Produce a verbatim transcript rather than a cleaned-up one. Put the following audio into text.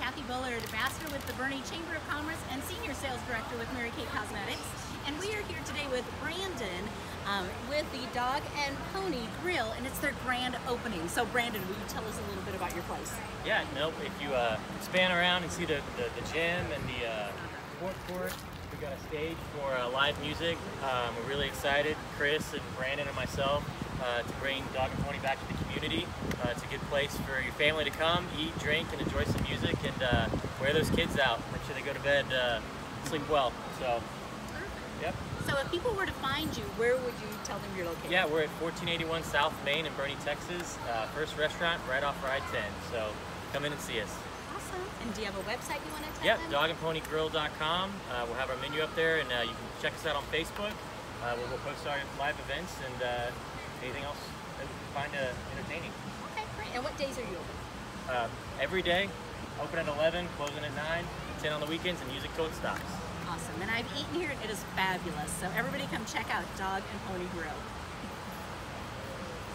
Kathy Bullard, Ambassador with the Boerne Chamber of Commerce and Senior Sales Director with Mary Kate Cosmetics. And we are here today with Brandon um, with the Dog and Pony Grill, and it's their grand opening. So Brandon, will you tell us a little bit about your place? Yeah, nope. If you uh, span around and see the, the, the gym and the uh, court court, we've got a stage for uh, live music. Um, we're really excited, Chris and Brandon and myself, Uh, to bring Dog and Pony back to the community. Uh, it's a good place for your family to come, eat, drink, and enjoy some music, and uh, wear those kids out. Make sure they go to bed, uh, sleep well. So, yep. So if people were to find you, where would you tell them your location? Yeah, we're at fourteen eighty-one South Main in Boerne, Texas. Uh, first restaurant right off I ten. So come in and see us. Awesome. And do you have a website you want to tell yep, them? Yep, dog and pony grill dot com. Uh, we'll have our menu up there, and uh, you can check us out on Facebook. Uh, we'll, we'll post our live events and. Uh, Anything else that you can find uh, entertaining? Okay, great. And what days are you open? Uh, every day, open at eleven, closing at nine, ten on the weekends, and music till it stops. Awesome. And I've eaten here, and it is fabulous. So everybody come check out Dog and Pony Grill.